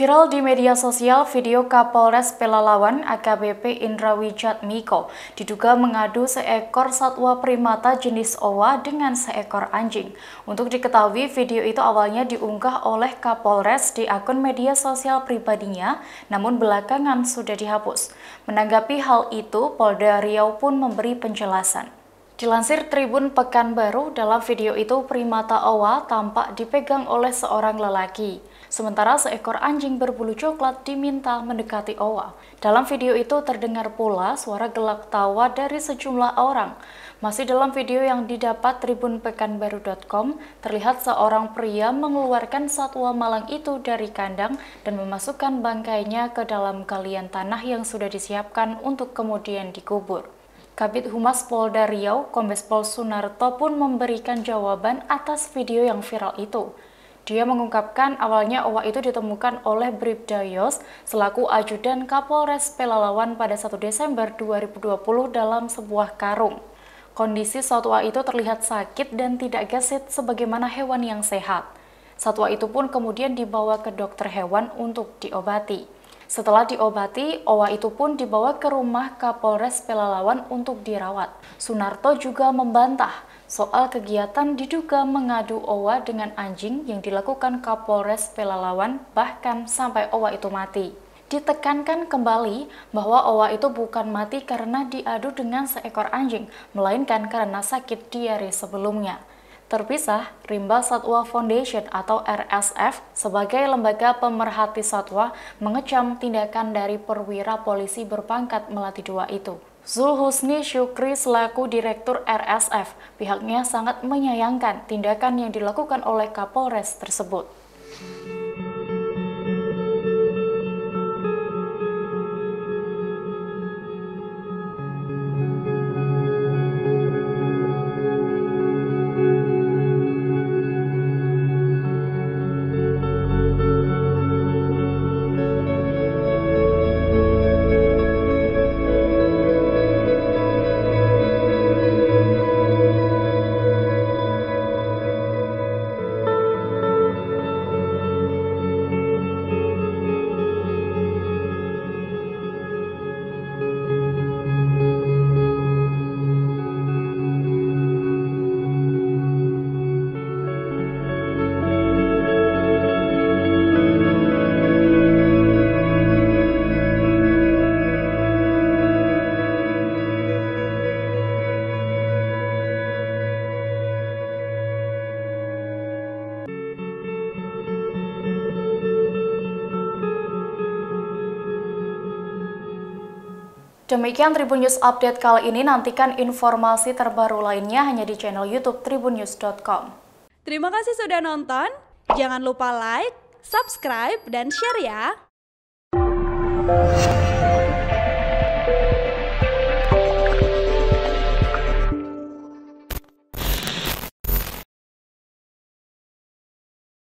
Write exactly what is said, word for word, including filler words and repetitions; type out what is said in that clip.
Viral di media sosial, video Kapolres Pelalawan A K B P Indra Wijatmiko diduga mengadu seekor satwa primata jenis Owa dengan seekor anjing. Untuk diketahui, video itu awalnya diunggah oleh Kapolres di akun media sosial pribadinya, namun belakangan sudah dihapus. Menanggapi hal itu, Polda Riau pun memberi penjelasan. Dilansir Tribun Pekanbaru, dalam video itu primata Owa tampak dipegang oleh seorang lelaki. Sementara seekor anjing berbulu coklat diminta mendekati Owa. Dalam video itu terdengar pula suara gelak tawa dari sejumlah orang. Masih dalam video yang didapat tribun pekanbaru titik com, terlihat seorang pria mengeluarkan satwa malang itu dari kandang dan memasukkan bangkainya ke dalam galian tanah yang sudah disiapkan untuk kemudian dikubur. Kabid Humas Polda Riau, Kombes Pol Sunarto pun memberikan jawaban atas video yang viral itu. Dia mengungkapkan awalnya Owa itu ditemukan oleh Bripda Yos selaku ajudan Kapolres Pelalawan pada satu Desember dua ribu dua puluh dalam sebuah karung. Kondisi satwa itu terlihat sakit dan tidak gesit sebagaimana hewan yang sehat. Satwa itu pun kemudian dibawa ke dokter hewan untuk diobati. Setelah diobati, Owa itu pun dibawa ke rumah Kapolres Pelalawan untuk dirawat. Sunarto juga membantah soal kegiatan diduga mengadu Owa dengan anjing yang dilakukan Kapolres Pelalawan bahkan sampai Owa itu mati. Ditekankan kembali bahwa Owa itu bukan mati karena diadu dengan seekor anjing, melainkan karena sakit diare sebelumnya. Terpisah, Rimba Satwa Foundation atau R S F sebagai lembaga pemerhati satwa mengecam tindakan dari perwira polisi berpangkat melati dua itu. Zul Husni Syukri selaku Direktur R S F, pihaknya sangat menyayangkan tindakan yang dilakukan oleh Kapolres tersebut. Demikian Tribunnews Update kali ini, nantikan informasi terbaru lainnya hanya di channel YouTube tribunnews titik com. Terima kasih sudah nonton, jangan lupa like, subscribe, dan share ya!